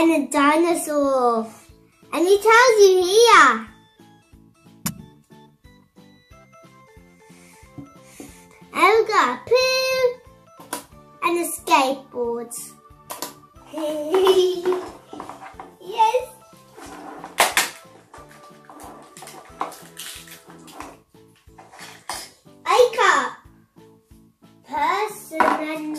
and a dinosaur. And he tells you here. And we've got a poo and a skateboard. Yes. I got persons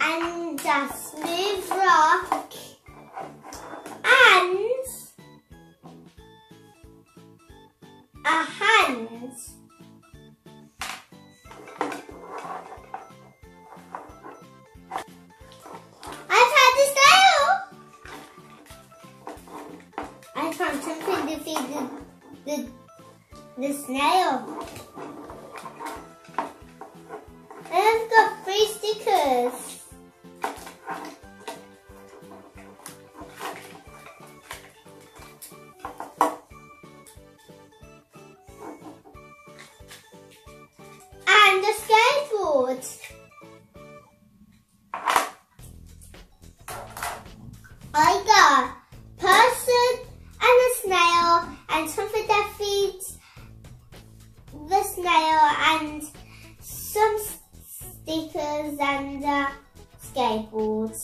and a smooth rock and a hand. I've had this snail. I found something to feed the snail. I've got 3 stickers. I got a person and a snail and something that feeds the snail and some stickers and skateboards.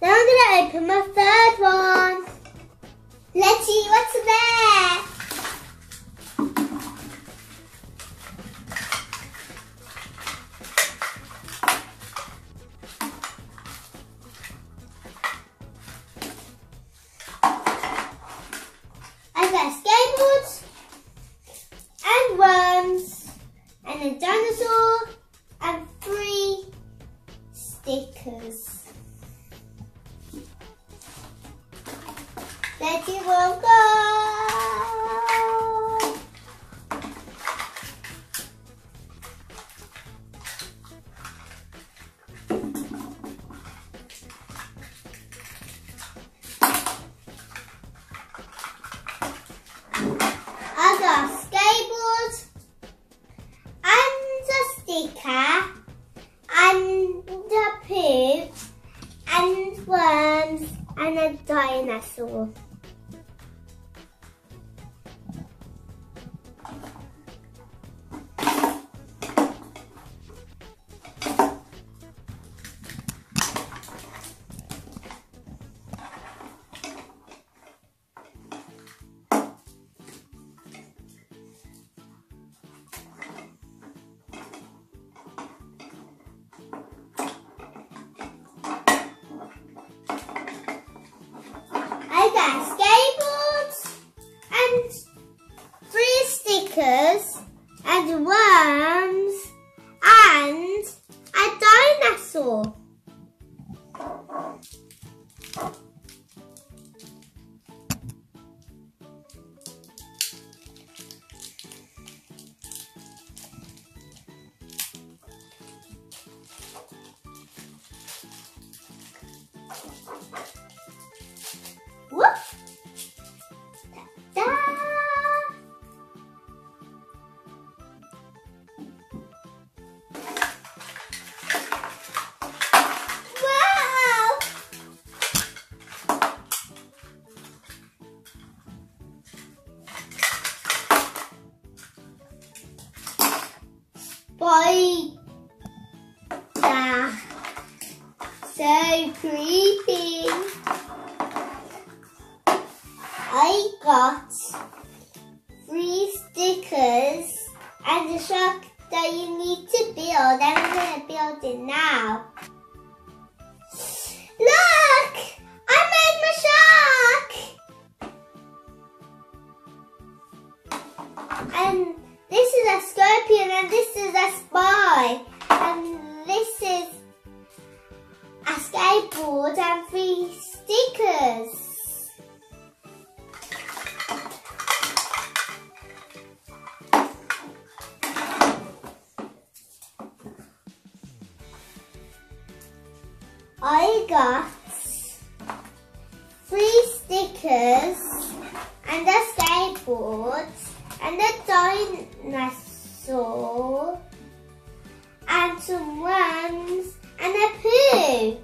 Now I'm going to open my 3rd one. Let's see what's there. And a dinosaur and 3 stickers. Let it all go. I got a skateboard. And a poop and worms and a dinosaur. And worms and a dinosaur. Whoop! So creepy. I got 3 stickers and a shark that you need to build. I'm gonna build it now. Look! I made my shark! And this is a scorpion and this is a spy. And this is a skateboard and 3 stickers. I got 3 stickers and a skateboard and a dinosaur and some worms and a poo.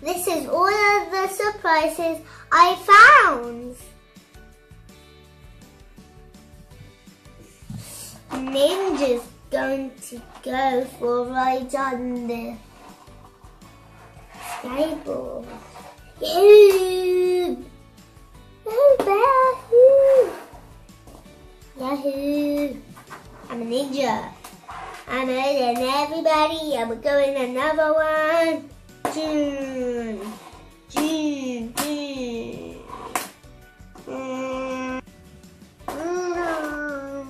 This is all of the surprises I found. Ninja's going to go for a ride on the skateboard. Yahoo! Yahoo! Yahoo! I'm a ninja. I'm better than everybody. I'm going another one. June. June. June.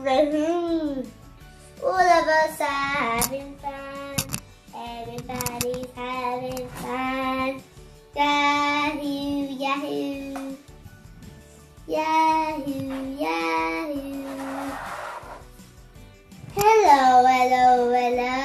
Yahoo! All of us are having fun. Everybody's having fun. Yahoo! Yahoo! Yahoo! Yahoo! Hello! Hello! Hello!